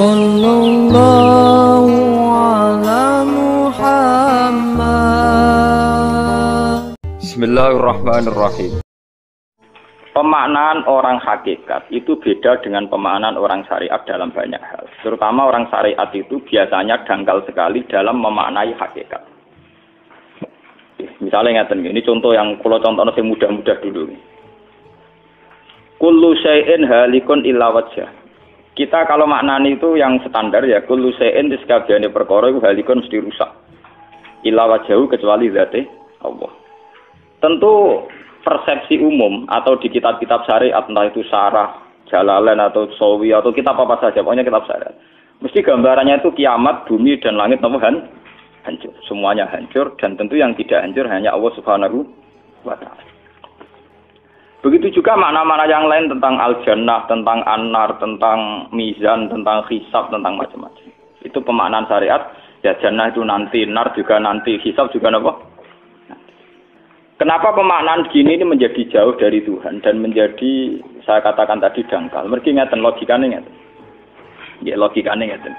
Sallallahu ala Muhammad. Bismillahirrahmanirrahim. Pemaknaan orang hakikat itu beda dengan pemaknaan orang syariat dalam banyak hal. Terutama orang syariat itu biasanya dangkal sekali dalam memaknai hakikat. Misalnya ngaten, ini contoh yang kalau contohnya yang mudah-mudah dulu. Kullu syai'in halikun illa wajhah. Kita kalau maknani itu yang standar ya kullu syai'in disekabiane perkara iku halikun mesti rusak. Illa wajhahu kecuali zate Allah. Tentu persepsi umum atau di kitab-kitab syariat entah itu Syarah, Jalalain atau Sawi atau kitab apa saja, pokoknya kitab syariat. Mesti gambarannya itu kiamat, bumi dan langit temuhan hancur. Semuanya hancur dan tentu yang tidak hancur hanya Allah Subhanahu wa taala. Begitu juga makna-makna yang lain tentang al-jannah, tentang an-nar, tentang mizan, tentang hisab, tentang macam-macam. Itu pemaknaan syariat, ya jannah itu nanti, nar juga nanti, hisab juga apa? Kenapa pemaknaan begini ini menjadi jauh dari Tuhan dan menjadi, saya katakan tadi, dangkal. Mergi ngeten, logikanya ngeten. Ya, logikanya ngeten.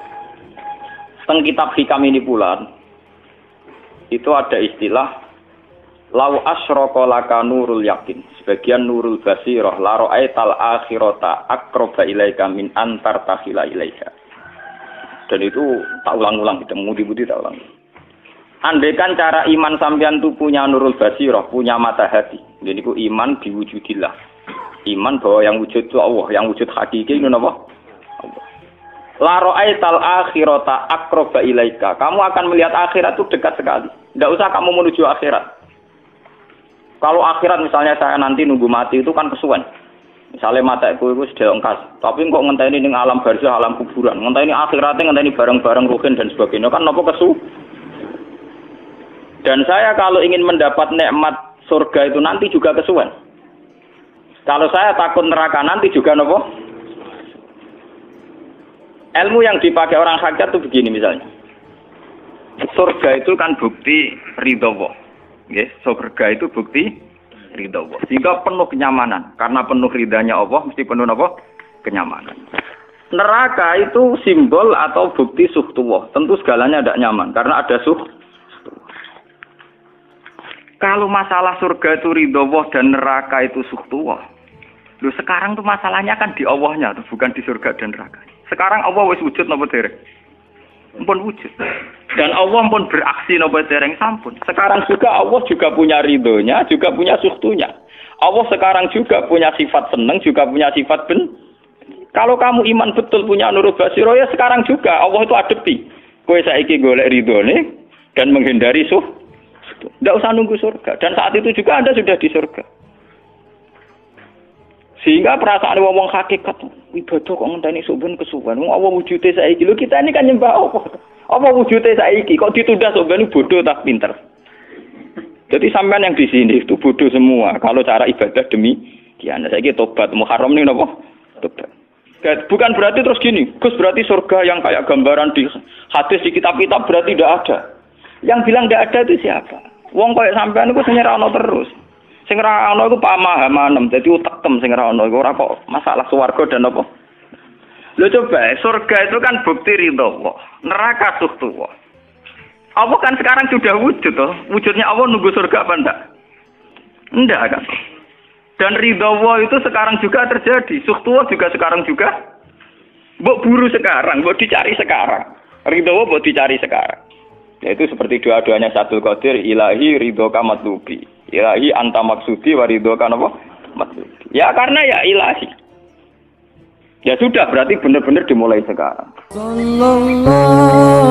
Teng kitab hikam ini pula, itu ada istilah, Lau asyraka laka nurul yakin, sebagian nurul basirah, la ra'aital akhirata aqraba ilaika min antar takhila ilaika. Dan itu tak ulang-ulang, kita mudi-mudi tak ulang. Andaikan cara iman sampean itu punya nurul basirah, punya mata hati. Jadi itu iman diwujudillah. Iman bahwa yang wujud itu Allah, yang wujud hakiki itu apa? Allah. La ra'aital akhirata aqraba ilaika. Kamu akan melihat akhirat itu dekat sekali. Tidak usah kamu menuju akhirat. Kalau akhirat misalnya saya nanti nunggu mati itu kan kesuwen. Misalnya mataku itu sedang engkas. Tapi kok ngenteni ning alam barzah, alam kuburan. Ngenteni akhiratnya, ngenteni bareng-bareng rukin dan sebagainya. Kan nopo kesu. Dan saya kalau ingin mendapat nikmat surga itu nanti juga kesuwen. Kalau saya takut neraka nanti juga nopo. Ilmu yang dipakai orang hakikat itu begini misalnya. Surga itu kan bukti ridho. Yes, surga itu bukti ridha Allah. Sehingga penuh kenyamanan. Karena penuh ridhanya Allah, mesti penuh apa? Kenyamanan. Neraka itu simbol atau bukti suhtullah. Tentu segalanya tidak nyaman. Karena ada suh. Kalau masalah surga itu ridha Allah dan neraka itu suhtullah. Loh, sekarang tuh masalahnya kan di Allahnya, bukan di surga dan neraka. Sekarang Allah wis wujud apa derek? Pun wujud. Dan Allah pun beraksi nopo dereng sampun. Sekarang juga Allah juga punya ridhonya, juga punya suhtunya. Allah sekarang juga punya sifat seneng, juga punya sifat ben. Kalau kamu iman betul punya nurul basiro ya sekarang juga Allah itu adepti. Kowe saiki golek ridhone dan menghindari suh. Tidak usah nunggu surga. Dan saat itu juga Anda sudah di surga. Sehingga perasaan wong hakikat ibadah kok ngenteni subun kesuwan. Wong Allah wujude saiki. Lho kita ini kan nyembah Allah. Apa wujudnya saiki? Kok ditunda sebenarnya bodoh tak pinter. Jadi sampean yang di sini itu bodoh semua. Kalau cara ibadah demi, ya anda saiki tobat Muharram ini apa? Tobat. Bukan berarti terus gini. Gus berarti surga yang kayak gambaran di hadis di kitab-kitab berarti tidak ada. Yang bilang tidak ada itu siapa? Wong kayak sampean itu senyerano terus. Senyerano itu paham-paham. Jadi utak-tem senyerano itu orang kok masalah suwargo dan apa? Lo coba, surga itu kan bukti ridho Allah, neraka suhtu Allah. Allah kan sekarang sudah wujud toh, wujudnya Allah nunggu surga apa enggak? Enggak kan? Dan ridho Allah itu sekarang juga terjadi, suhtu Allah juga sekarang juga. Mbok buru sekarang, mbok dicari sekarang. Ridho Allah mbok dicari sekarang. Yaitu seperti doa-doanya Satul Qadir, ilahi ridho kamatlubi, ilahi anta maksudi waridho kanapa matlubi. Ya karena ya ilahi. Ya sudah berarti benar-benar dimulai sekarang.